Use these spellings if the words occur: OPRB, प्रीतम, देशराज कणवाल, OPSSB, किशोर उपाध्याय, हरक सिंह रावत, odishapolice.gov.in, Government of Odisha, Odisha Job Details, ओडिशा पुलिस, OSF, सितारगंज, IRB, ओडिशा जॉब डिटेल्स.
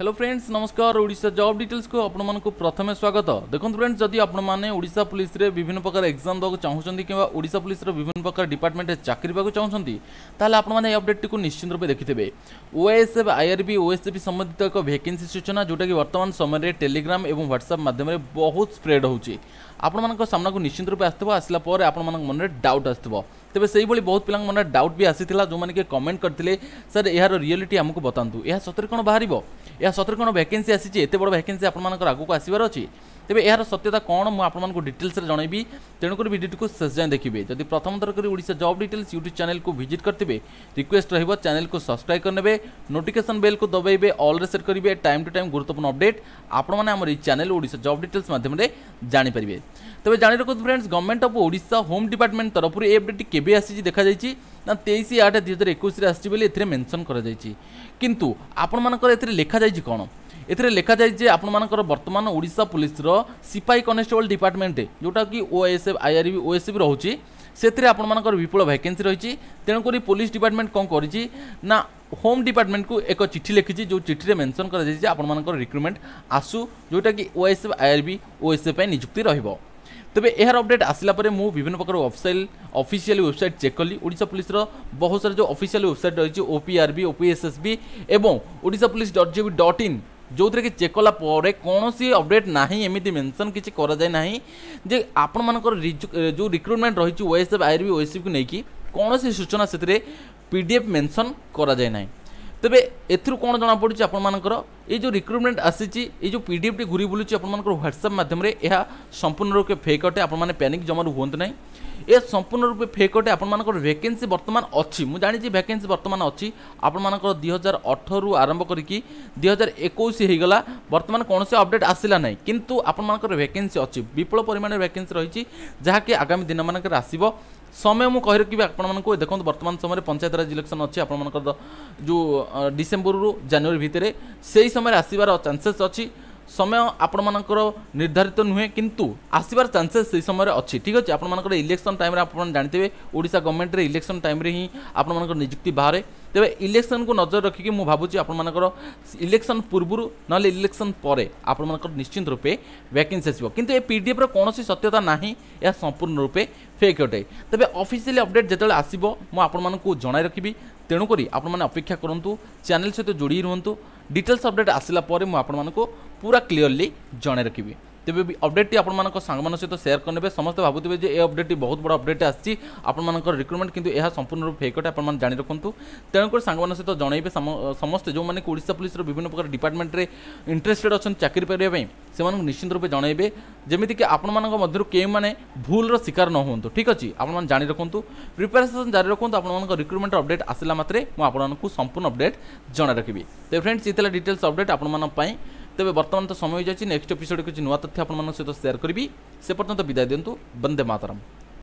Hello friends नमस्कार ओडिशा जॉब डिटेल्स को आपण मानकु प्रथमे स्वागत। देखो फ्रेंड्स जदि आपण माने ओडिशा पुलिस रे विभिन्न प्रकार एग्जाम दक चाहुछंती किबा ओडिशा पुलिस रे विभिन्न प्रकार डिपार्टमेंट रे चाकरी पाकु चाहुछंती ताले आपण माने ए अपडेट टिकु निश्चित रूपे देखितेबे। ओएसएफ आईआरबी ओएसएफ संबंधित एक वैकेंसी सूचना जोटा कि वर्तमान समय रे टेलीग्राम एवं व्हाट्सएप माध्यम रे बहुत स्प्रेड होउची। आपण मानक सामना को निश्चित रूपे आस्तबो, आसला पर आपण मानक मन रे डाउट आस्तबो। तेबे सही भली बहुत पिलांग मन रे डाउट भी आसीतिला जो माने के कमेंट करथिले सर एहार रियलिटी हमकु बतांतु, एहा सतर कोन बाहरिबो, एहा सतर कोन वैकेंसी आसीची, एते बड वैकेंसी आपण मानक आगुक आसीबार अछि। तेबे एहार सत्यता कोन मु आपण मानक डिटेल्स रे जणैबी, तेनु कर वीडियो को शेष जाय देखिबे। जदि प्रथम तरकर Odisha job details YouTube channel को विजिट करथिबे रिक्वेस्ट रहबो चैनल को सब्सक्राइब करनेबे, नोटिफिकेशन बेल को दबाइबे, ऑल रे सेट करिवे, टाइम टू टाइम गुरुत्वपूर्ण अपडेट आपण माने हमर ई चैनल ओडिसा जॉब डिटेल्स माध्यम रे जानि परिबे। तेबे जानि रखो friends government of Odisha home department तरफ रे अपडेट केबे आसी देखा जाइए ना 23/8/2021 आसी बोली एथिरे मेंशन करा जाइए, किंतु आपण मानकर एथिरे लेखा जाइए कोन, एथिरे लेखा जाइए जे आपण मानकर वर्तमान ओडिशा पुलिस रो सिपाही कनेस्टेबल डिपार्टमेंट जोटा कि ओएसएफ आईआरबी ओएसएफ रहउची सेतिरे आपण मानकर विपुल वैकेंसी रहिची। तेणु करी पुलिस डिपार्टमेंट कोन करिची ना होम डिपार्टमेंट को एक चिट्ठी लिखिची जो चिट्ठी रे मेंशन करा जाइए आपण मानकर रिक्रूटमेंट आसु जोटा कि ओएसएफ आईआरबी ओएसएफ पे नियुक्ति रहइबो। तेबे एहार अपडेट आसिला परे मु विभिन्न प्रकार ऑफिशियल वेबसाइट चेक कली। ओडिशा पुलिस रो बहुत सारे जो ऑफिशियल वेबसाइट रही ओपीआरबी ओपीएसएसबी एवं odishapolice.gov.in जो थे कि चेक कला कौन सी अपडेट ना एमती मेनसन किसी जे आपण मानकर जो रिक्रुटमेंट रही ओएसएफ आईआरबी ओएसएफ को लेकिन कौन सी सूचना से पीडीएफ मेनसन कराए। तेबे एथरू कौन जना पड़ी आपण मानकर ए जो रिक्रुटमेंट आसीची ए जो पीडीएफ टी घुरी बुलूची आपण मानकर व्हाट्सएप माध्यम रे एहा संपूर्ण रूपे फेक अटे, आपण माने पैनिक जमारू होंत नै, ए संपूर्ण रूपे फेक अटे। आपण मानकर वैकेंसी वर्तमान अछि, मु जानि जे वैकेंसी वर्तमान अछि आपण मानकर 2018 रु आरंभ करकी 2021 हे गला वर्तमान कोन से अपडेट आसिला नै, किंतु आपण मानकर वैकेंसी अछि विपुल परिमाण रे वैकेंसी रहिची जहा कि आगामी दिन मानकर आसीबो। समय मु कहि रखिबे आपण मानकर देखो वर्तमान समय पंचायत राज इलेक्शन अछि आपण मानकर जो डिसेंबर रु जनवरी भितरे सेही समय आसीबार चांसेस अछि। समय आपण मानकर निर्धारित नुहे किंतु आसीबार चांसेस सेही समय अछि, ठीक अछि। आपण मानकर इलेक्शन टाइम रे आपण जानथिबे ओडिसा गवर्नमेंट रे इलेक्शन टाइम रे ही आपण मानकर नियुक्ति बाहरे। तेबे इलेक्शन को नजर रखिके मु भाबुची आपण मानकर इलेक्शन पूर्वरु नले इलेक्शन परे आपण मानकर निश्चित रूपे वैकेंसी आसीबो, किंतु ए पीडीएफ रो कोनोसी सत्यता नाही, या संपूर्ण रूपे फेक अटे। तेबे ऑफिशियल अपडेट जेतले आसीबो मु आपण मानकू जणाय रखिबी, तेणु करी आपण माने अपेक्षा करंतु चैनल सहित जोड़ी रहंतु। डिटेल्स अपडेट आसिला परे मु आपण मानकू पूरा क्लियरली जणाय रखिबी। तेबे भी अपडेट टी आपण मानक सांग मान सहित शेयर करनेबे, समस्त भाबुतिबे जे ए अपडेट टी बहुत बड़ अपडेट आसी आपण मानकर रिक्रुटमेंट, किंतु एहा संपूर्ण रूप फेक अटे आपण मान जानि रखंतु। तेणु करी सांग मान सहित जणाइबे, समस्त जो माने ओडिशा पुलिस रो विभिन्न प्रकार डिपार्टमेंट रे इंटरेस्टेड अछन चाकरी परिबे पई सेमानक निश्चित रूपे जणाइबे जेमिति कि आपण मानक मधुर के माने भूल रो शिकार न होंतु, ठीक अछि। आपण मान जानि रखंतु, प्रिपरेशन जारी रखंतु, आपण मानक रिक्रुटमेंट अपडेट आसिला मात्रे मु आपण मानकू संपूर्ण अपडेट जणाइ रखिबी। ते फ्रेंड्स इतला डिटेल्स अपडेट आपण मान पई। तेबे वर्तमान तो समय हो जाएगी, नेक्स्ट एपिसोड किसी नुआ तथ्य आपण सहित शेयर करी, से पर्यंत विदाय दिंतु। वंदे मातरम।